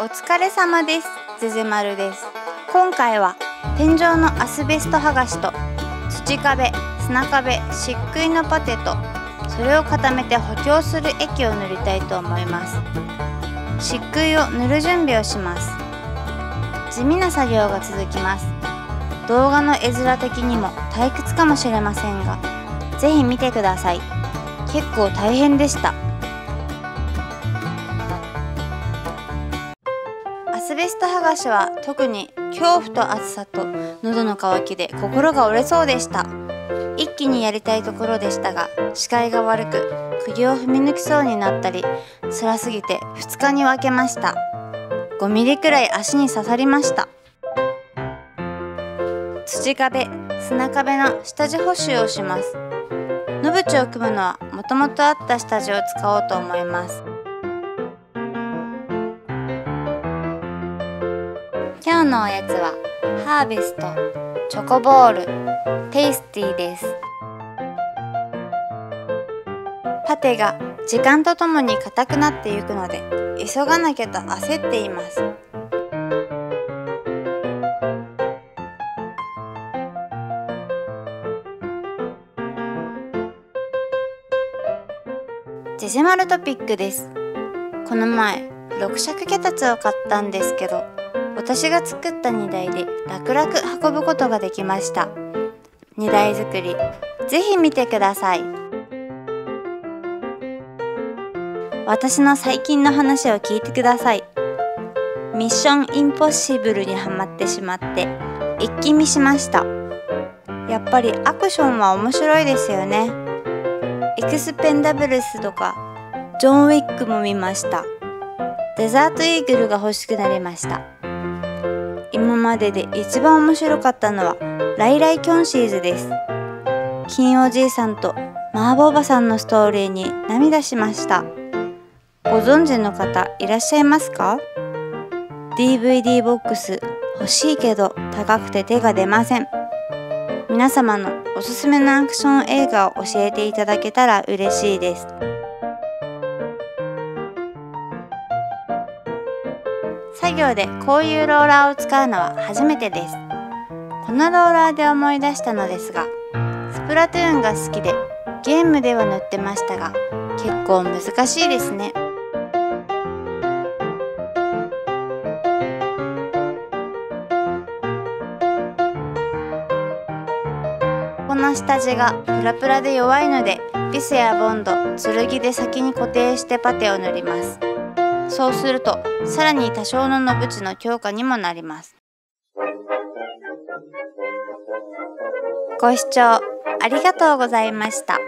お疲れ様です。ゼゼマルです。今回は天井のアスベスト剥がしと土壁、砂壁、漆喰のパテとそれを固めて補強する液を塗りたいと思います。漆喰を塗る準備をします。地味な作業が続きます。動画の絵面的にも退屈かもしれませんが、ぜひ見てください。結構大変でした。アスベスト剥がしは特に恐怖と暑さと喉の渇きで心が折れそうでした。一気にやりたいところでしたが、視界が悪く釘を踏み抜きそうになったり辛すぎて2日に分けました。5ミリくらい足に刺さりました。土壁、砂壁の下地補修をします。野縁を組むのはもともとあった下地を使おうと思います。今日のおやつはハーベストチョコボールテイスティーです。パテが時間とともに硬くなっていくので、急がなきゃと焦っています。ゼゼマルトピックです。この前6尺脚立を買ったんですけど、私が作った荷台で楽々運ぶことができました。荷台作りぜひ見てください。私の最近の話を聞いてください。ミッションインポッシブルにハマってしまって一気見しました。やっぱりアクションは面白いですよね。エクスペンダブルスとかジョン・ウィックも見ました。デザートイーグルが欲しくなりました。今までで一番面白かったのはライライ・キョンシーズです。金おじいさんとマーボーバさんのストーリーに涙しました。ご存知の方いらっしゃいますか？ DVD ボックス欲しいけど高くて手が出ません。皆様のおすすめのアクション映画を教えていただけたら嬉しいです。作業でこういうローラーを使うのは初めてです。このローラーで思い出したのですが、スプラトゥーンが好きでゲームでは塗ってましたが、結構難しいですね。下地がプラプラで弱いので、ビスやボンド、剣で先に固定してパテを塗ります。そうするとさらに多少の野縁の強化にもなります。ご視聴ありがとうございました。